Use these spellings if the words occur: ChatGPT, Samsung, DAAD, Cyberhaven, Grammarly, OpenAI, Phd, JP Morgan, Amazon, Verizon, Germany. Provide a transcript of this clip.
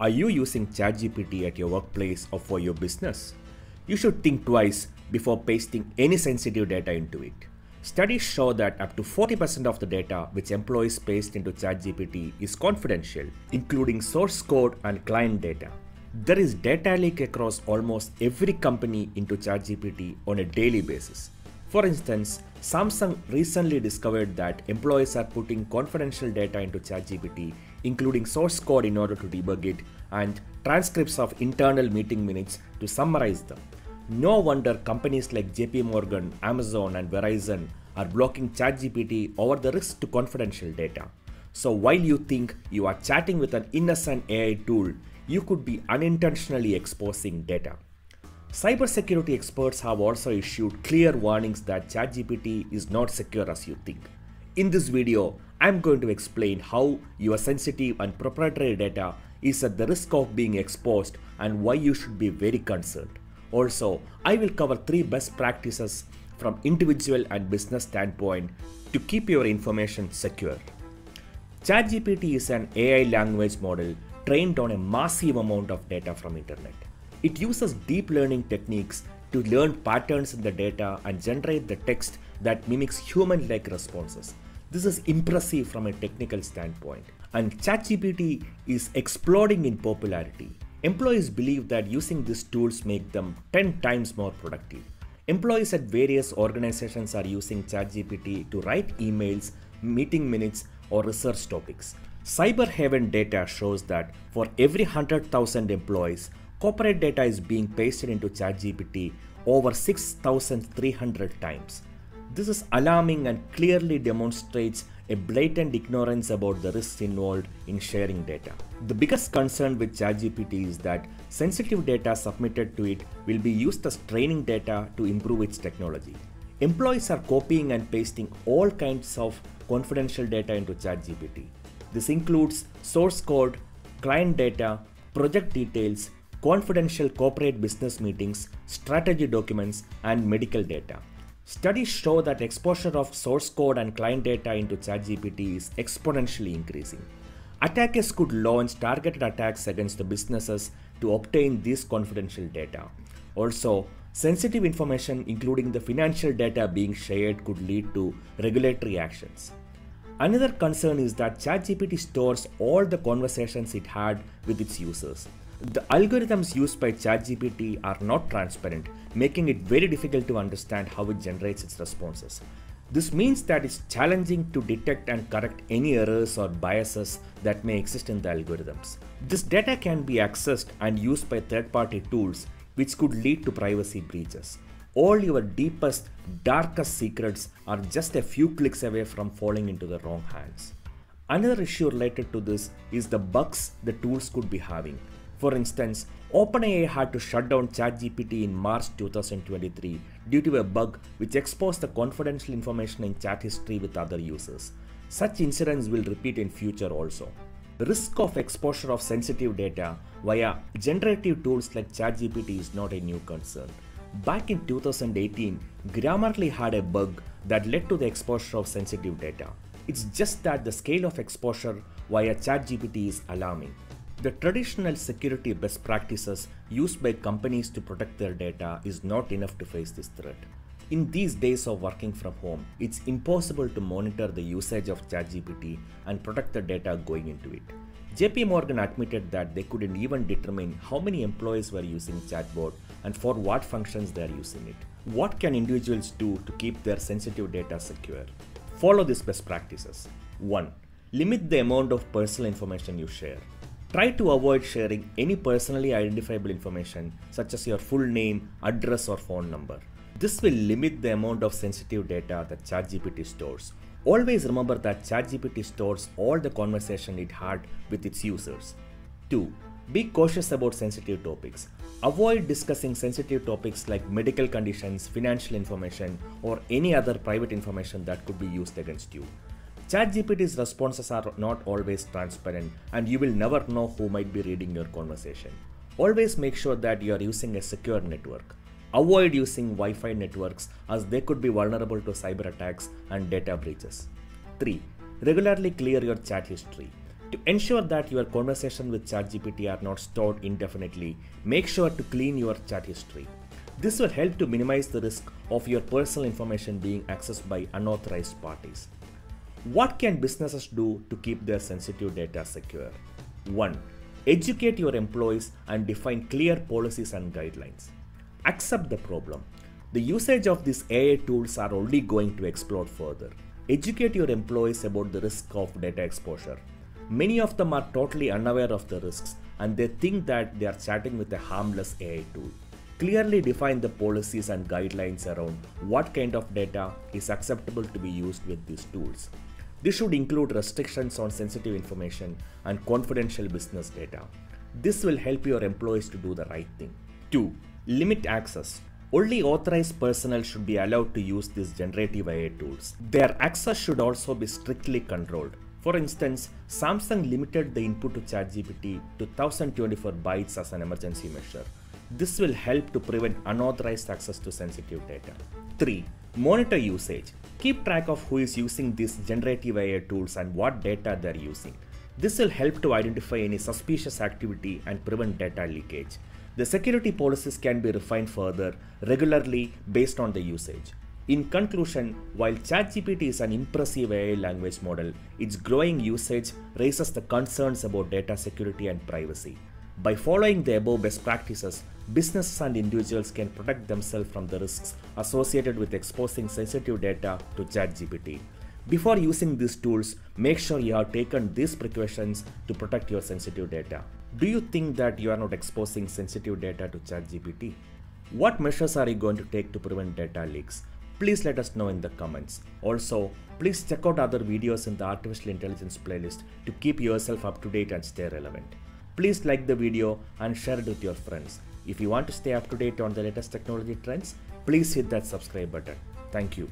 Are you using ChatGPT at your workplace or for your business? You should think twice before pasting any sensitive data into it. Studies show that up to 40% of the data which employees paste into ChatGPT is confidential, including source code and client data. There is data leak across almost every company into ChatGPT on a daily basis. For instance, Samsung recently discovered that employees are putting confidential data into ChatGPT, including source code in order to debug it, and transcripts of internal meeting minutes to summarize them. No wonder companies like JP Morgan, Amazon and Verizon are blocking ChatGPT over the risk to confidential data. So while you think you are chatting with an innocent AI tool, you could be unintentionally exposing data. Cybersecurity experts have also issued clear warnings that ChatGPT is not secure as you think. In this video, I am going to explain how your sensitive and proprietary data is at the risk of being exposed and why you should be very concerned. Also, I will cover 3 best practices from individual and business standpoint to keep your information secure. ChatGPT is an AI language model trained on a massive amount of data from internet. It uses deep learning techniques to learn patterns in the data and generate the text that mimics human-like responses. This is impressive from a technical standpoint. And ChatGPT is exploding in popularity. Employees believe that using these tools make them 10 times more productive. Employees at various organizations are using ChatGPT to write emails, meeting minutes, or research topics. Cyberhaven data shows that for every 100,000 employees, corporate data is being pasted into ChatGPT over 6,300 times. This is alarming and clearly demonstrates a blatant ignorance about the risks involved in sharing data. The biggest concern with ChatGPT is that sensitive data submitted to it will be used as training data to improve its technology. Employees are copying and pasting all kinds of confidential data into ChatGPT. This includes source code, client data, project details, confidential corporate business meetings, strategy documents, and medical data. Studies show that exposure of source code and client data into ChatGPT is exponentially increasing. Attackers could launch targeted attacks against the businesses to obtain these confidential data. Also, sensitive information, including the financial data being shared, could lead to regulatory actions. Another concern is that ChatGPT stores all the conversations it had with its users. The algorithms used by ChatGPT are not transparent, making it very difficult to understand how it generates its responses. This means that it's challenging to detect and correct any errors or biases that may exist in the algorithms. This data can be accessed and used by third-party tools, which could lead to privacy breaches. All your deepest, darkest secrets are just a few clicks away from falling into the wrong hands. Another issue related to this is the bugs the tools could be having. For instance, OpenAI had to shut down ChatGPT in March 2023 due to a bug which exposed the confidential information in chat history with other users. Such incidents will repeat in future also. The risk of exposure of sensitive data via generative tools like ChatGPT is not a new concern. Back in 2018, Grammarly had a bug that led to the exposure of sensitive data. It's just that the scale of exposure via ChatGPT is alarming. The traditional security best practices used by companies to protect their data is not enough to face this threat. In these days of working from home, it's impossible to monitor the usage of ChatGPT and protect the data going into it. JP Morgan admitted that they couldn't even determine how many employees were using chatbot and for what functions they are using it. What can individuals do to keep their sensitive data secure? Follow these best practices. 1. Limit the amount of personal information you share. Try to avoid sharing any personally identifiable information such as your full name, address or phone number. This will limit the amount of sensitive data that ChatGPT stores. Always remember that ChatGPT stores all the conversation it had with its users. 2. Be cautious about sensitive topics. Avoid discussing sensitive topics like medical conditions, financial information or any other private information that could be used against you. ChatGPT's responses are not always transparent and you will never know who might be reading your conversation. Always make sure that you are using a secure network. Avoid using Wi-Fi networks as they could be vulnerable to cyber attacks and data breaches. 3. Regularly clear your chat history. To ensure that your conversations with ChatGPT are not stored indefinitely, make sure to clean your chat history. This will help to minimize the risk of your personal information being accessed by unauthorized parties. What can businesses do to keep their sensitive data secure? 1. Educate your employees and define clear policies and guidelines. Accept the problem. The usage of these AI tools are only going to explode further. Educate your employees about the risk of data exposure. Many of them are totally unaware of the risks and they think that they are chatting with a harmless AI tool. Clearly define the policies and guidelines around what kind of data is acceptable to be used with these tools. This should include restrictions on sensitive information and confidential business data. This will help your employees to do the right thing. 2. Limit access. Only authorized personnel should be allowed to use these generative AI tools. Their access should also be strictly controlled. For instance, Samsung limited the input to ChatGPT to 1024 bytes as an emergency measure. This will help to prevent unauthorized access to sensitive data. 3. Monitor usage. Keep track of who is using these generative AI tools and what data they are using. This will help to identify any suspicious activity and prevent data leakage. The security policies can be refined further regularly based on the usage. In conclusion, while ChatGPT is an impressive AI language model, its growing usage raises the concerns about data security and privacy. By following the above best practices, businesses and individuals can protect themselves from the risks associated with exposing sensitive data to ChatGPT. Before using these tools, make sure you have taken these precautions to protect your sensitive data. Do you think that you are not exposing sensitive data to ChatGPT? What measures are you going to take to prevent data leaks? Please let us know in the comments. Also, please check out other videos in the Artificial Intelligence playlist to keep yourself up to date and stay relevant. Please like the video and share it with your friends. If you want to stay up to date on the latest technology trends, please hit that subscribe button. Thank you.